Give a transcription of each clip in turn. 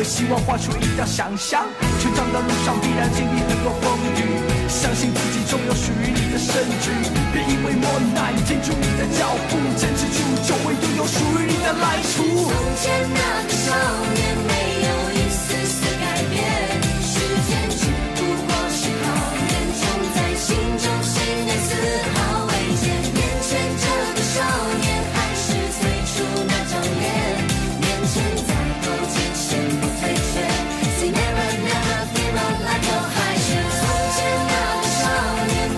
会希望画出一道想象。成长的路上必然经历很多风雨，相信自己终有属于你的胜局。别因为磨难停住你的脚步，坚持住就会拥有属于你的来处。从前那个少年没有一丝丝改变，时间只不过是考验，种在心中信念丝毫未减。眼前这个少年还是最初那张脸，面前再多艰险不退却 ，See never never give up like your high shoes。从前那个少年。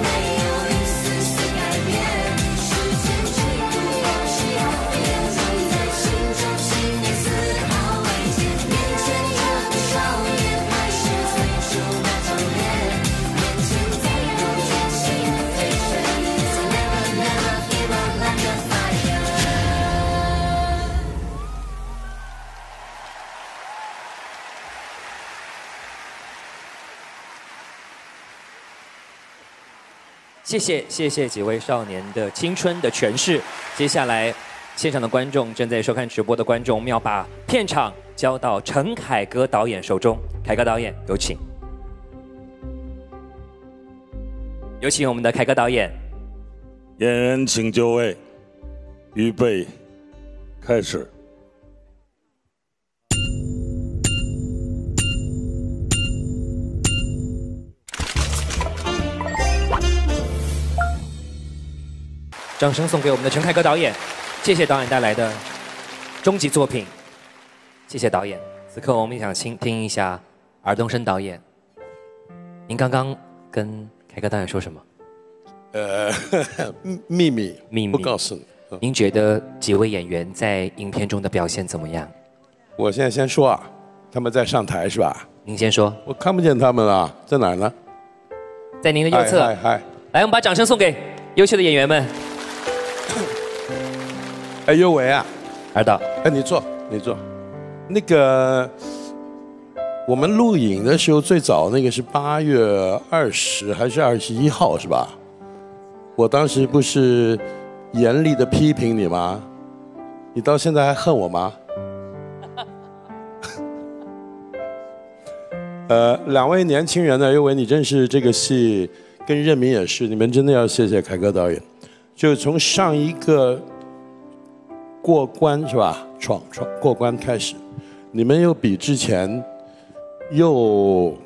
谢谢几位少年的青春的诠释。接下来，现场的观众，正在收看直播的观众，我们要把片场交到陈凯歌导演手中。凯歌导演，有请。有请我们的凯歌导演。演员请就位，预备，开始。 掌声送给我们的陈凯歌导演，谢谢导演带来的终极作品，谢谢导演。此刻我们也想听一下尔冬升导演，您刚刚跟凯歌导演说什么？秘密，不告诉你。您觉得几位演员在影片中的表现怎么样？我现在先说啊，他们在上台是吧？您先说。我看不见他们了，在哪儿呢？在您的右侧。来，我们把掌声送给优秀的演员们。 哎，尤为啊，尔导，哎，你坐。那个，我们录影的时候，最早那个是8月20还是21号是吧？我当时不是严厉的批评你吗？你到现在还恨我吗？两位年轻人呢，尤为你真是这个戏跟任明也是，你们真的要谢谢凯歌导演，就从上一个。 过关是吧？过关开始，你们又比之前又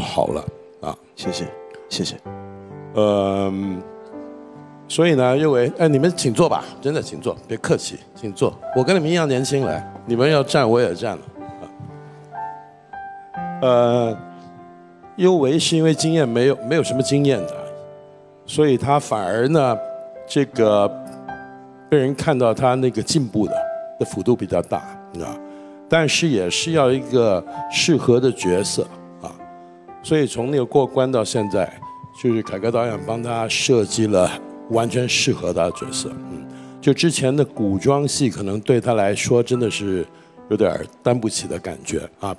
好了啊！谢谢。所以呢，又为哎，你们请坐吧，真的请坐，别客气，请坐。我跟你们一样年轻来，你们要站我也站了啊。又为是因为经验没有什么经验的，所以他反而呢这个。 被人看到他那个进步的幅度比较大啊，但是也是要一个适合的角色啊，所以从那个过关到现在，就是凯歌导演帮他设计了完全适合他的角色。嗯，就之前的古装戏可能对他来说真的是有点担不起的感觉啊。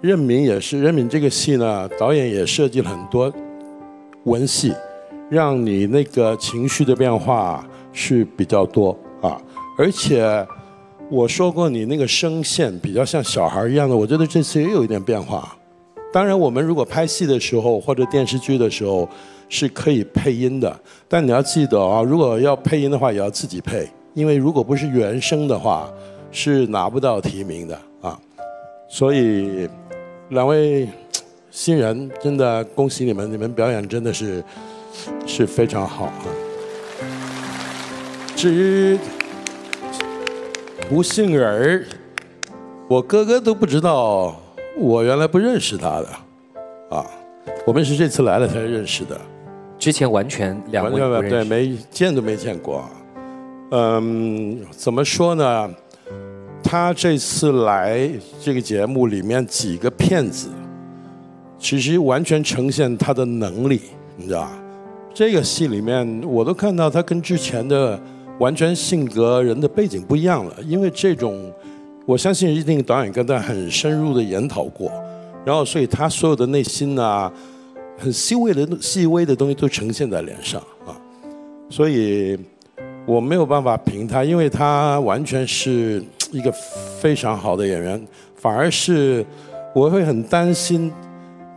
任明也是，任明这个戏呢，导演也设计了很多文戏。 让你那个情绪的变化是比较多啊，而且我说过你那个声线比较像小孩一样的，我觉得这次也有一点变化。当然，我们如果拍戏的时候或者电视剧的时候是可以配音的，但你要记得啊，如果要配音的话也要自己配，因为如果不是原声的话是拿不到提名的啊。所以两位新人真的恭喜你们，你们表演真的是。 是非常好啊。至于胡杏儿，我哥哥都不知道，我原来不认识他的，啊，我们是这次来了才认识的，之前完全不认识，对，没见都没见过。嗯，怎么说呢？他这次来这个节目里面几个片子，其实完全呈现他的能力，你知道吧？ 这个戏里面，我都看到他跟之前的完全性格、人的背景不一样了。因为这种，我相信一定导演跟他很深入的研讨过，然后所以他所有的内心啊，很细微的东西都呈现在脸上啊。所以我没有办法评他，因为他完全是一个非常好的演员，反而是我会很担心，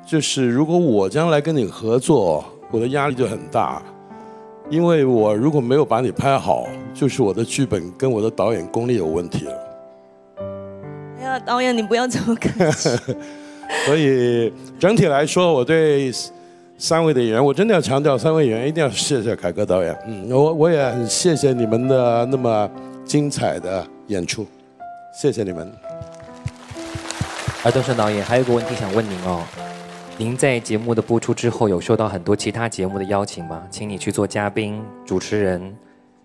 就是如果我将来跟你合作，我的压力就很大，因为我如果没有把你拍好，就是我的剧本跟我的导演功力有问题了。哎呀，导演你不要这么客气。所以整体来说，我对三位的演员，我真的要强调，三位演员一定要谢谢凯歌导演。我也很谢谢你们的那么精彩的演出，谢谢你们。东升导演，还有一个问题想问您哦，您在节目的播出之后，有受到很多其他节目的邀请吗？请你去做嘉宾、主持人，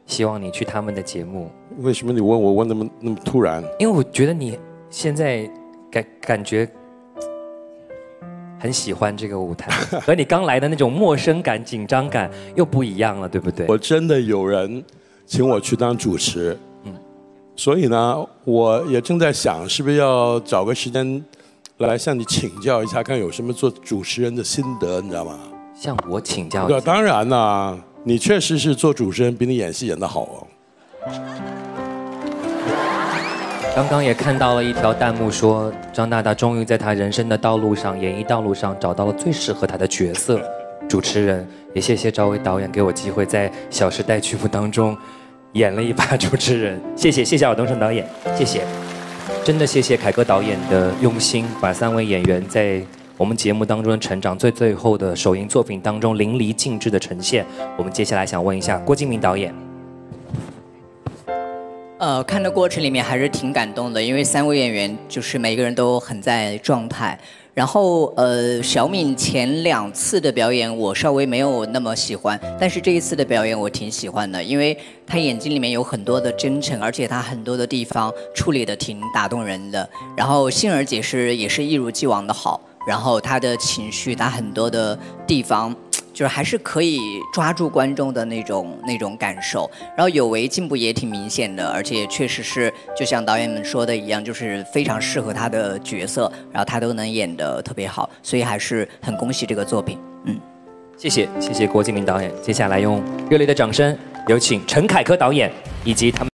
希望你去他们的节目。为什么你问我问那么突然？因为我觉得你现在感觉。 很喜欢这个舞台，和你刚来的那种陌生感、紧张感又不一样了，对不对？我真的有人请我去当主持，所以呢，我也正在想，是不是要找个时间来向你请教一下，看有什么做主持人的心得，你知道吗？向我请教一下？当然啦，你确实是做主持人，比你演戏演得好哦。刚刚也看到了一条弹幕说，张大大终于在他人生的道路上、演艺道路上找到了最适合他的角色——主持人。也谢谢赵薇导演给我机会在《小时代》剧目当中演了一把主持人，谢谢我东升导演，谢谢，真的谢谢凯歌导演的用心，把三位演员在我们节目当中的成长，最后的首映作品当中淋漓尽致的呈现。我们接下来想问一下郭敬明导演。 看的过程里面还是挺感动的，因为三位演员就是每个人都很在状态。然后小敏前两次的表演我稍微没有那么喜欢，但是这一次的表演我挺喜欢的，因为她眼睛里面有很多的真诚，而且她很多的地方处理的挺打动人的。然后杏儿姐也是一如既往的好，然后她的情绪，她很多的地方。 就是还是可以抓住观众的那种感受，然后有为进步也挺明显的，而且确实是就像导演们说的一样，就是非常适合他的角色，然后他都能演得特别好，所以还是很恭喜这个作品。谢谢郭敬明导演。接下来用热烈的掌声有请陈凯歌导演以及他们。